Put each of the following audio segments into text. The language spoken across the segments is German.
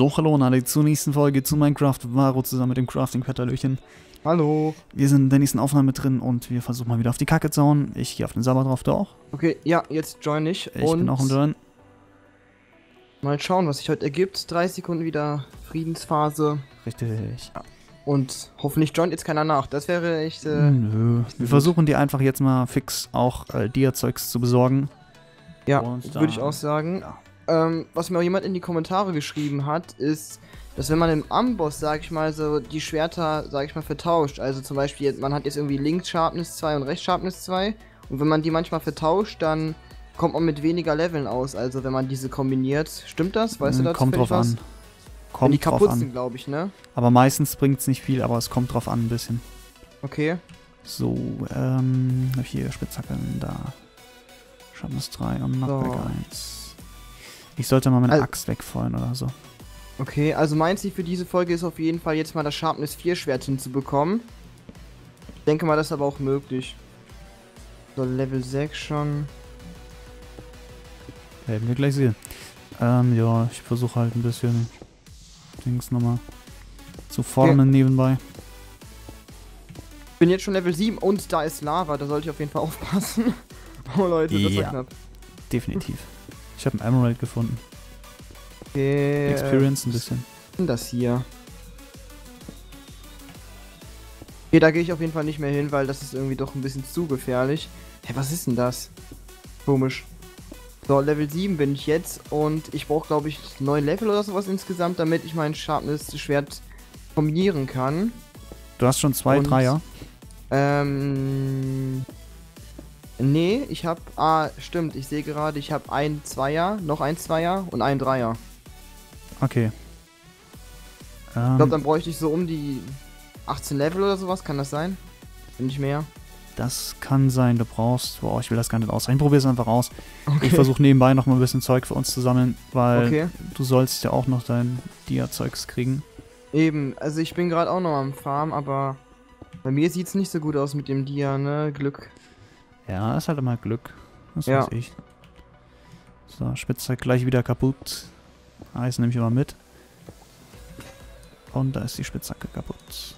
So, hallo und alle zur nächsten Folge zu Minecraft, Varo zusammen mit dem Crafting-Petterlöchen. Hallo. Wir sind in der nächsten Aufnahme drin und wir versuchen mal wieder auf die Kacke zu hauen. Ich gehe auf den Server drauf, du auch? Okay, ja, jetzt join ich. Ich bin auch im Join. Mal schauen, was sich heute ergibt. 30 Sekunden wieder Friedensphase. Richtig. Ja. Und hoffentlich joint jetzt keiner nach. Das wäre echt... Nö. Wir versuchen dir einfach jetzt mal fix auch Dia-Zeugs zu besorgen. Ja, würde ich auch sagen. Ja. Was mir auch jemand in die Kommentare geschrieben hat, ist, dass wenn man im Amboss, sag ich mal, so die Schwerter, sag ich mal, vertauscht, also zum Beispiel, man hat jetzt irgendwie links Sharpness 2 und rechts Sharpness 2 und wenn man die manchmal vertauscht, dann kommt man mit weniger Leveln aus, also wenn man diese kombiniert, stimmt das? Weißt du dazu? Kommt drauf an. Kommt die kaputt sind, glaube ich, ne? Aber meistens bringt es nicht viel, aber es kommt drauf an ein bisschen. Okay. So, hab ich hier Spitzhackeln, da. Sharpness 3 und Knockback 1. Ich sollte mal meine Axt wegfallen oder so. Okay, also mein Ziel für diese Folge ist auf jeden Fall jetzt mal das Sharpness 4 Schwert hinzubekommen. Ich denke mal, das ist aber auch möglich. So, Level 6 schon. Werden wir gleich sehen. Ja, ich versuche halt ein bisschen Dings nochmal zu formen nebenbei. Ich bin jetzt schon Level 7 und da ist Lava, da sollte ich auf jeden Fall aufpassen. Oh Leute, das war knapp. Definitiv. Ich habe einen Emerald gefunden. Okay. Experience ein bisschen. Was ist denn das hier? Okay, da gehe ich auf jeden Fall nicht mehr hin, weil das ist irgendwie doch ein bisschen zu gefährlich. Hä, was ist denn das? Komisch. So, Level 7 bin ich jetzt und ich brauche, glaube ich, 9 Level oder sowas insgesamt, damit ich mein Sharpness-Schwert kombinieren kann. Du hast schon 2 Dreier? Nee, ich hab. Ah, stimmt, ich sehe gerade, ich habe ein Zweier, noch ein Zweier und ein Dreier. Okay. Ich glaube, dann bräuchte ich so um die 18 Level oder sowas, kann das sein? Wenn nicht mehr. Das kann sein, du brauchst. Boah, ich will das gar nicht ausrechnen. Probier es einfach aus. Okay. Ich versuche nebenbei nochmal ein bisschen Zeug für uns zu sammeln, weil du sollst ja auch noch dein Dia-Zeugs kriegen. Eben, also ich bin gerade auch noch am Farm, aber bei mir sieht's nicht so gut aus mit dem Dia, ne? Glück. Ja, ist halt immer Glück. Das weiß ich. So, Spitzhacke gleich wieder kaputt. Eis nehme ich immer mit. Und da ist die Spitzhacke kaputt.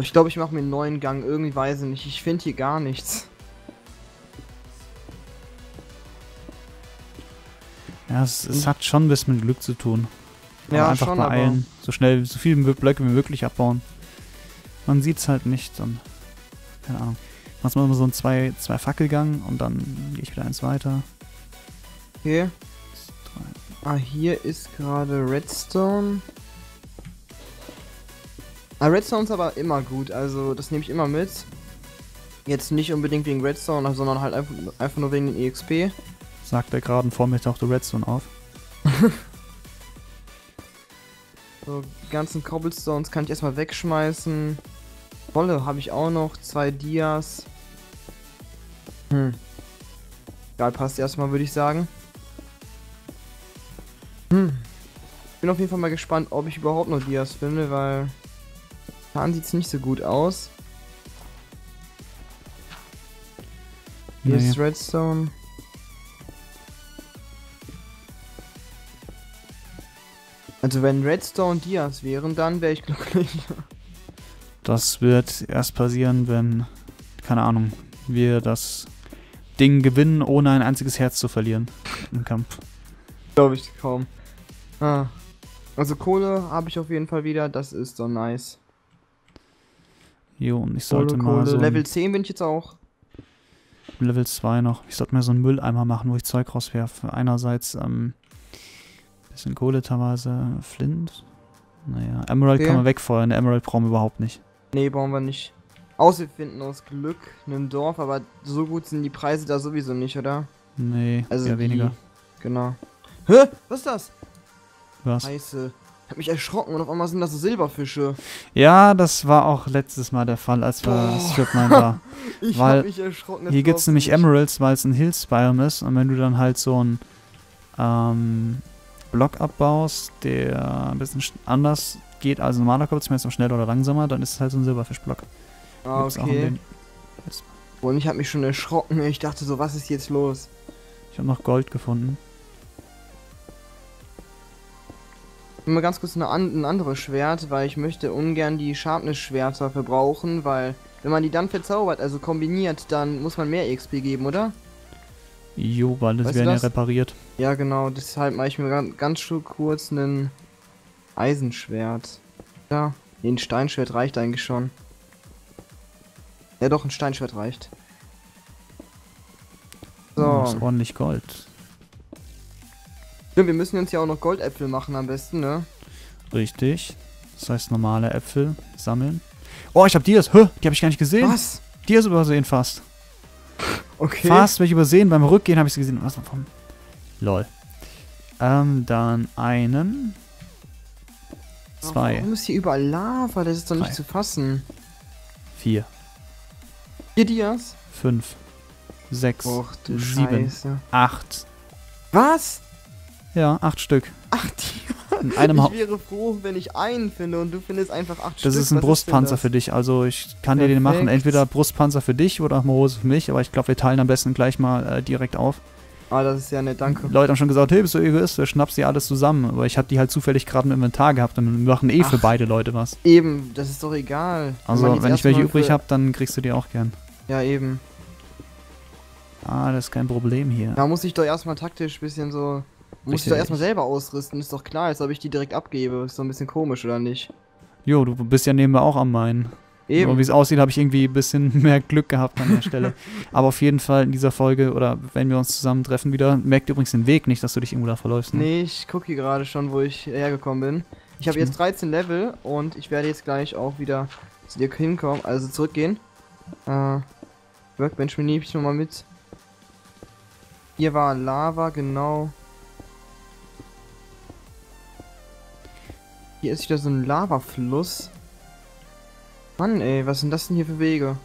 Ich glaube, ich mache mir einen neuen Gang. Irgendwie weiß ich nicht. Ich finde hier gar nichts. Ja, es hat schon ein bisschen mit Glück zu tun. Aber ja, einfach schon, beeilen. Aber so schnell, so viele Blöcke wie möglich abbauen. Man sieht es halt nicht. Und keine Ahnung. Machst mal so einen 2 Fackelgang und dann gehe ich wieder eins weiter. Okay. Ah, hier ist gerade Redstone. Ah, Redstone ist aber immer gut, also das nehme ich immer mit. Jetzt nicht unbedingt wegen Redstone, sondern halt einfach nur wegen den EXP. Sagt er gerade, vor mir tauchte Redstone auf. So, ganzen Cobblestones kann ich erstmal wegschmeißen. Wolle habe ich auch noch, 2 Dias. Egal, passt erstmal, würde ich sagen. Bin auf jeden Fall mal gespannt, ob ich überhaupt noch Dias finde, weil dann sieht es nicht so gut aus. Hier ist Redstone. Also wenn Redstone Dias wären, dann wäre ich glücklich. Das wird erst passieren, wenn, keine Ahnung, wir das Ding gewinnen, ohne ein einziges Herz zu verlieren im Kampf. Glaube ich kaum. Ah. Also Kohle habe ich auf jeden Fall wieder, das ist so nice. Jo, und ich sollte mal so... Level 10 bin ich jetzt auch. Level 2 noch. Ich sollte mir so einen Mülleimer machen, wo ich Zeug rauswerfe. Einerseits bisschen Kohle teilweise, Flint. Naja, Emerald kann man wegfeuern, Emerald brauchen wir überhaupt nicht. Nee, brauchen wir nicht. Außer wir finden aus Glück einem Dorf, aber so gut sind die Preise da sowieso nicht, oder? Nee, also eher weniger. Genau. Hä? Was ist das? Was? Scheiße. Ich hab mich erschrocken und auf einmal sind das so Silberfische. Ja, das war auch letztes Mal der Fall, als wir Stripmine war. Ich hab mich erschrocken. Hier gibt's nämlich Emeralds, weil es ein Hills-Biome ist und wenn du dann halt so ein Block abbaust, der ein bisschen anders geht als ein normaler Kopf, ich meine, jetzt schneller oder langsamer, dann ist es halt so ein Silberfischblock. Ah, okay. Und ich habe mich schon erschrocken, ich dachte so, was ist jetzt los? Ich habe noch Gold gefunden. will mal ganz kurz ein anderes Schwert, weil ich möchte ungern die Sharpness-Schwerter verbrauchen, weil wenn man die dann verzaubert, also kombiniert, dann muss man mehr XP geben, oder? Jo, weil das werden ja repariert. Ja, genau, deshalb mache ich mir ganz kurz ein Eisenschwert. Ja, nee, ein Steinschwert reicht eigentlich schon. Ja doch, ein Steinschwert reicht. So. Oh, das ist ordentlich Gold. Stimmt, wir müssen uns ja auch noch Goldäpfel machen am besten, ne? Richtig. Das heißt, normale Äpfel sammeln. Oh, ich hab Dias. Hä? Die hab ich gar nicht gesehen. Was? Dias übersehen fast. Okay. Fast welche übersehen. Beim Rückgehen habe ich sie gesehen. Was davon? Lol. Dann einen. Zwei. Warum ist hier überall Lava? Das ist doch nicht zu fassen. 4. 4 Dias? 5. 6. Och, du 7. Scheiße. 8. Was? Ja, 8 Stück. 8 in einem. Ich wäre froh, wenn ich einen finde und du findest einfach 8 Stück. Das ist ein Brustpanzer für dich, also ich kann dir den machen. Entweder Brustpanzer für dich oder auch eine Hose für mich, aber ich glaube, wir teilen am besten gleich mal direkt auf. Ah, das ist ja nett, danke. Leute haben schon gesagt, hey, bist du Egoist, du schnappst dir alles zusammen. Aber ich habe die halt zufällig gerade im Inventar gehabt und wir machen eh für beide Leute was. Eben, das ist doch egal. Also, wenn ich welche übrig habe, dann kriegst du die auch gern. Ja, eben. Ah, das ist kein Problem hier. Da muss ich doch erstmal taktisch ein bisschen so... Muss ich doch erstmal selber ausrüsten, ist doch klar, als ob ich die direkt abgebe. Ist doch ein bisschen komisch, oder nicht? Jo, du bist ja nebenbei auch am Minen. Eben. Aber wie es aussieht, habe ich irgendwie ein bisschen mehr Glück gehabt an der Stelle. Aber auf jeden Fall in dieser Folge, oder wenn wir uns zusammentreffen wieder, merkt ihr übrigens den Weg nicht, dass du dich irgendwo da verläufst. Ne? Nee, ich gucke hier gerade schon, wo ich hergekommen bin. Ich habe jetzt 13 Level und ich werde jetzt gleich auch wieder zu dir hinkommen, also zurückgehen. Workbench nehme ich nochmal mit. Hier war Lava, genau. Hier ist wieder so ein Lavafluss. Mann ey, was sind das denn hier für Wege?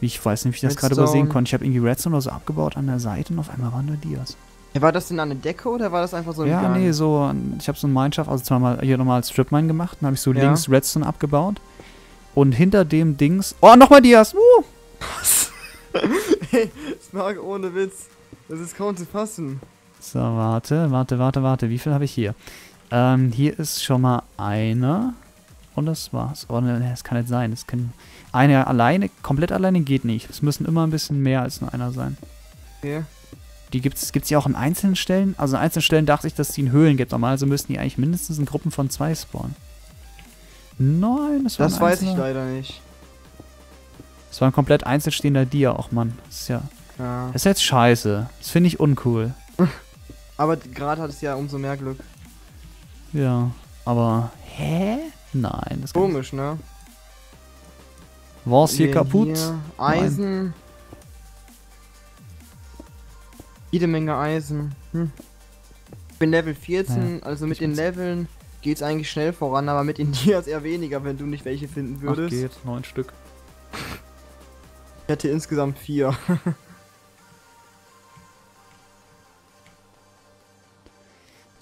Ich weiß nicht, wie ich das gerade übersehen konnte. Ich habe irgendwie Redstone oder so abgebaut an der Seite und auf einmal waren da Dias. Ja, war das denn an der Decke oder war das einfach so ein Plan? Ja, nee, so, ich habe so ein Mineshaft, also zweimal hier nochmal Stripmine gemacht. Dann habe ich so links Redstone abgebaut. Und hinter dem Dings... Oh, nochmal Dias! Was? Ey, das mag ohne Witz. Das ist kaum zu fassen. So, warte. Wie viel habe ich hier? Hier ist schon mal einer. Und das war's. Oh, ne, das kann nicht sein. Das kann einer alleine, komplett alleine geht nicht. Es müssen immer ein bisschen mehr als nur einer sein. Okay. Die gibt's ja auch in einzelnen Stellen. Also in einzelnen Stellen dachte ich, dass die in Höhlen gibt. Normalerweise müssten die eigentlich mindestens in Gruppen von 2 spawnen. Nein, das war ein weiß ich leider nicht. Das war ein komplett einzelstehender Dia. Och, Mann. Das ist ja. Das ist jetzt scheiße. Das finde ich uncool. Aber gerade hat es ja umso mehr Glück. Ja, aber... Hä? Nein, das komisch, ne? War's hier kaputt? Hier Eisen. Nein. Jede Menge Eisen. Hm. Ich bin Level 14, ja, also mit den Leveln geht's eigentlich schnell voran, aber mit den Dias eher weniger, wenn du nicht welche finden würdest. Ach, geht, 9 Stück. Ich hätte insgesamt 4.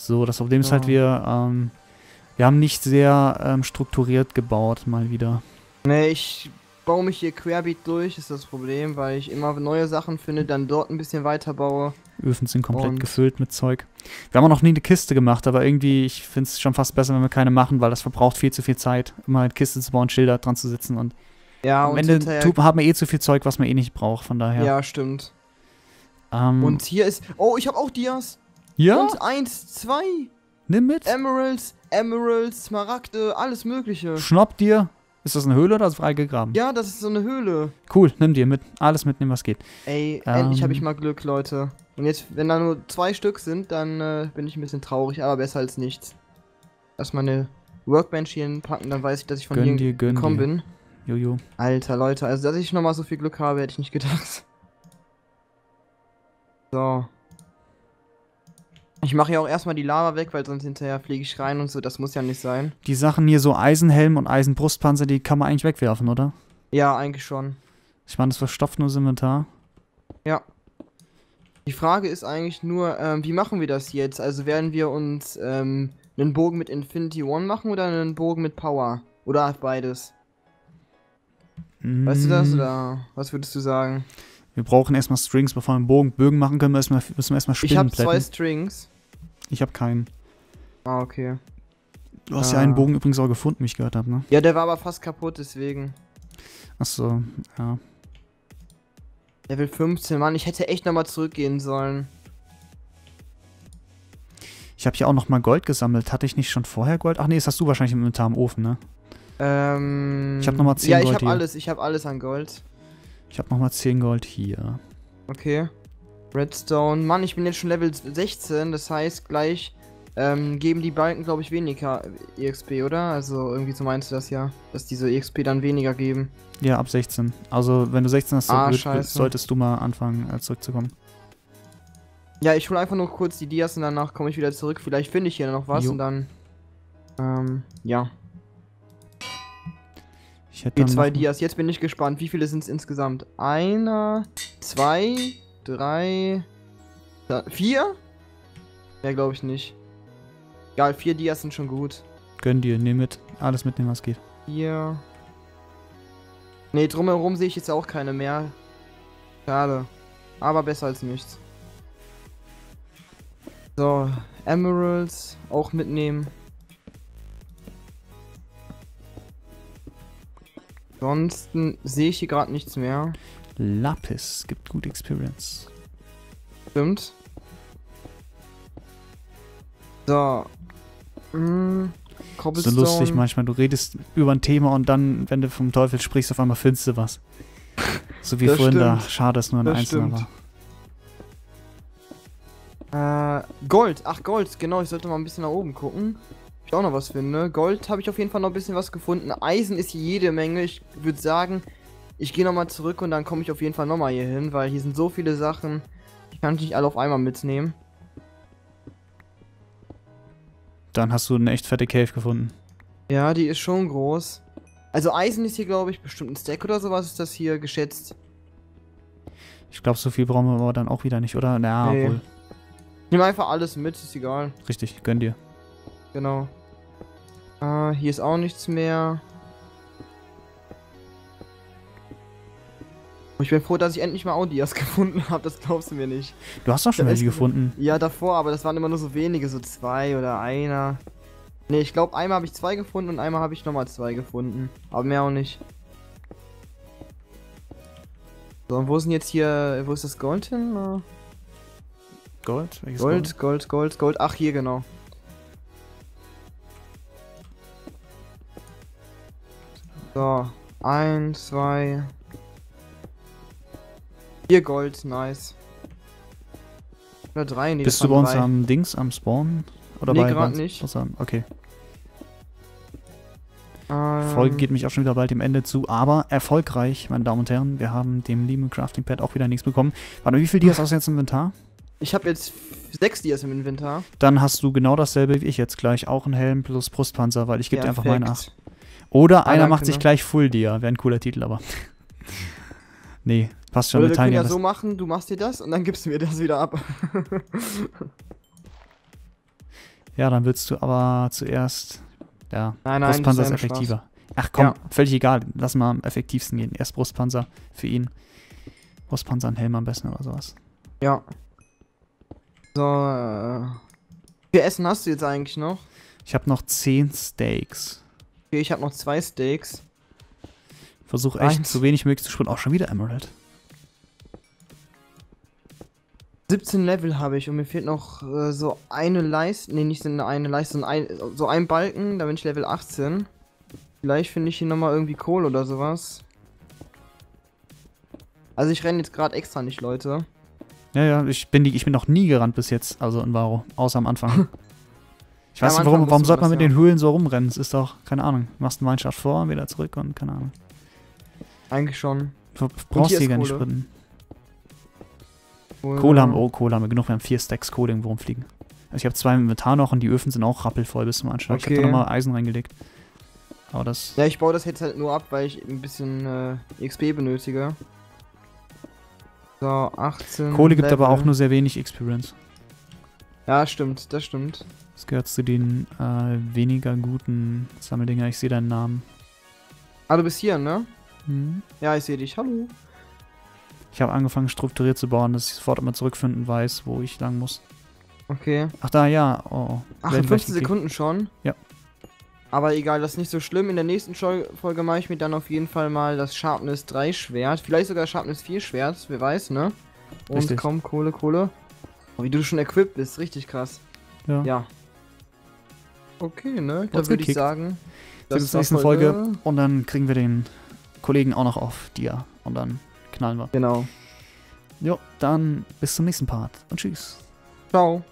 So, das Problem ist halt, wir haben nicht sehr strukturiert gebaut, mal wieder. Ne, ich baue mich hier querbeet durch, ist das Problem, weil ich immer neue Sachen finde, dann dort ein bisschen weiter baue. Öfen sind komplett gefüllt mit Zeug. Wir haben auch noch nie eine Kiste gemacht, aber irgendwie, ich finde es schon fast besser, wenn wir keine machen, weil das verbraucht viel zu viel Zeit, immer eine Kiste zu bauen, Schilder dran zu sitzen und... Ja, und am Ende haben wir eh zu viel Zeug, was man eh nicht braucht, von daher. Ja, stimmt. Und hier ist... Oh, ich habe auch Dias! Ja? Und 1, 2. Nimm mit. Emeralds, Smaragde, alles mögliche. Schnapp dir. Ist das eine Höhle oder ist frei gegraben? Ja, das ist so eine Höhle. Cool, nimm dir mit. Alles mitnehmen, was geht. Ey, endlich habe ich mal Glück, Leute. Und jetzt, wenn da nur 2 Stück sind, dann bin ich ein bisschen traurig, aber besser als nichts. Erstmal eine Workbench hier hinpacken, dann weiß ich, dass ich von hier gekommen bin. Jojo. Alter, Leute, also dass ich nochmal so viel Glück habe, hätte ich nicht gedacht. So. Ich mache ja auch erstmal die Lava weg, weil sonst hinterher fliege ich rein und so, das muss ja nicht sein. Die Sachen hier, so Eisenhelm und Eisenbrustpanzer, die kann man eigentlich wegwerfen, oder? Ja, eigentlich schon. Ich meine, das verstopft nur das Inventar. Ja. Die Frage ist eigentlich nur, wie machen wir das jetzt? Also werden wir uns einen Bogen mit Infinity One machen oder einen Bogen mit Power? Oder beides? Weißt du das oder was würdest du sagen? Wir brauchen erstmal Strings, bevor wir einen Bögen machen können, müssen wir erstmal Spinnen plätten. Ich habe 2 Strings. Ich habe keinen. Ah, okay. Du hast ja einen Bogen übrigens auch gefunden, wie ich gehört habe, ne? Ja, der war aber fast kaputt, deswegen. Achso, ja. Level 15, Mann, ich hätte echt nochmal zurückgehen sollen. Ich habe hier auch nochmal Gold gesammelt. Hatte ich nicht schon vorher Gold? Ach nee, das hast du wahrscheinlich im Inventar im Ofen, ne? Ich habe nochmal 10 Gold. Ja, ich habe alles, an Gold. Ich habe nochmal 10 Gold hier. Okay. Redstone. Mann, ich bin jetzt schon Level 16, das heißt gleich geben die Balken, glaube ich, weniger EXP, oder? Also irgendwie so meinst du das ja, dass diese EXP dann weniger geben. Ja, ab 16. Also wenn du 16 hast, solltest du mal anfangen zurückzukommen. Ja, ich hole einfach nur kurz die Dias und danach komme ich wieder zurück. Vielleicht finde ich hier noch was und dann, ja. Ich hätte dann zwei Dias. Jetzt bin ich gespannt. Wie viele sind es insgesamt? Einer, zwei, drei, vier? Ja, glaube ich nicht. Egal, 4 Dias sind schon gut. Gönn dir, nimm mit. Alles mitnehmen, was geht. Ja. Ne, drumherum sehe ich jetzt auch keine mehr. Schade. Aber besser als nichts. So, Emeralds auch mitnehmen. Ansonsten sehe ich hier gerade nichts mehr. Lapis gibt gut Experience. Stimmt. So. So lustig manchmal, du redest über ein Thema und dann, wenn du vom Teufel sprichst, auf einmal findest du was. So wie das vorhin stimmt. Da. Schade, dass nur ein das Einzelner stimmt. war. Gold. Ach, Gold. Genau, ich sollte mal ein bisschen nach oben gucken. Ob ich auch noch was finde. Gold habe ich auf jeden Fall noch ein bisschen was gefunden. Eisen ist hier jede Menge. Ich würde sagen, ich gehe nochmal zurück und dann komme ich auf jeden Fall nochmal hier hin, weil hier sind so viele Sachen. Ich kann nicht alle auf einmal mitnehmen. Dann hast du eine echt fette Cave gefunden. Ja, die ist schon groß. Also Eisen ist hier, glaube ich, bestimmt ein Stack oder sowas ist das hier geschätzt. Ich glaube, so viel brauchen wir aber dann auch wieder nicht, oder? Na, nee. Wohl. Nimm einfach alles mit, ist egal. Richtig, gönn dir. Genau. Hier ist auch nichts mehr. Ich bin froh, dass ich endlich mal Audias gefunden habe, das glaubst du mir nicht. Du hast doch schon welche gefunden. Ja, davor, aber das waren immer nur so wenige, so 2 oder einer. Ne, ich glaube, einmal habe ich 2 gefunden und einmal habe ich nochmal 2 gefunden. Aber mehr auch nicht. So, und wo ist denn jetzt hier, wo ist das Gold hin? Gold? Welches Gold? Gold. Ach, hier, genau. So, 1, 2. Hier Gold, nice. Oder 3, nee. Bist du bei uns am Dings, am Spawn? Oder nee, gerade nicht. Okay. Folge geht mich auch schon wieder bald dem Ende zu, aber erfolgreich, meine Damen und Herren. Wir haben dem lieben Crafting-Pad auch wieder nichts bekommen. Warte, wie viel Dias hast du jetzt im Inventar? Ich habe jetzt 6 Dias im Inventar. Dann hast du genau dasselbe wie ich jetzt gleich. Auch einen Helm plus Brustpanzer, weil ich gebe dir einfach meinen 8. Oder einer macht sich gleich Full Dia. Wäre ein cooler Titel, aber. Nee, passt schon. Oder wir können ja so machen, du machst dir das und dann gibst du mir das wieder ab. Ja, dann willst du aber zuerst. Ja, nein, Brustpanzer ist effektiver. Spaß. Ach komm, ja. Völlig egal. Lass mal am effektivsten gehen. Erst Brustpanzer für ihn. Brustpanzer und Helm am besten oder sowas. Ja. So, wie viel Essen hast du jetzt eigentlich noch? Ich habe noch 10 Steaks. Okay, ich habe noch 2 Steaks. Versuch echt so wenig möglich zu springen. Auch schon wieder Emerald. 17 Level habe ich und mir fehlt noch so eine Leiste. Ne, nicht so eine Leiste, sondern so ein Balken. Da bin ich Level 18. Vielleicht finde ich hier nochmal irgendwie Kohle oder sowas. Also ich renne jetzt gerade extra nicht, Leute. Ja, ich bin noch nie gerannt bis jetzt. Also in Varo. Außer am Anfang. Ich weiß nicht, warum sollte man mit den Höhlen so rumrennen? Es ist doch, keine Ahnung. Du machst einen Mineshaft vor und wieder zurück und keine Ahnung. Eigentlich schon. Du brauchst hier gar nicht sprinten. Kohle haben wir genug. Wir haben 4 Stacks Kohle irgendwo rumfliegen. Also ich habe 2 im Inventar noch und die Öfen sind auch rappelvoll bis zum Anschlag. Okay. Ich habe da nochmal Eisen reingelegt. Aber das. Ja, ich baue das jetzt halt nur ab, weil ich ein bisschen XP benötige. So, 18. Kohle gibt aber auch nur sehr wenig Experience. Ja, stimmt, das stimmt. Das gehört zu den weniger guten Sammeldinger. Ich sehe deinen Namen. Ah, du bist hier, ne? Hm. Ja, ich sehe dich. Hallo. Ich habe angefangen strukturiert zu bauen, dass ich sofort immer zurückfinden weiß, wo ich lang muss. Okay. Ach da, ja. Oh. Ach, in 15 Sekunden schon? Ja. Aber egal, das ist nicht so schlimm. In der nächsten Folge mache ich mir dann auf jeden Fall mal das Sharpness 3 Schwert. Vielleicht sogar Sharpness 4 Schwert, wer weiß, ne? Und richtig. Komm, Kohle, Kohle. Oh, wie du schon equipped bist, richtig krass. Ja. Ja. Okay, ne? Da würde ich sagen, das ist die nächste Folge. Und dann kriegen wir den Kollegen auch noch auf dir. Und dann knallen wir. Genau. Jo, dann bis zum nächsten Part. Und tschüss. Ciao.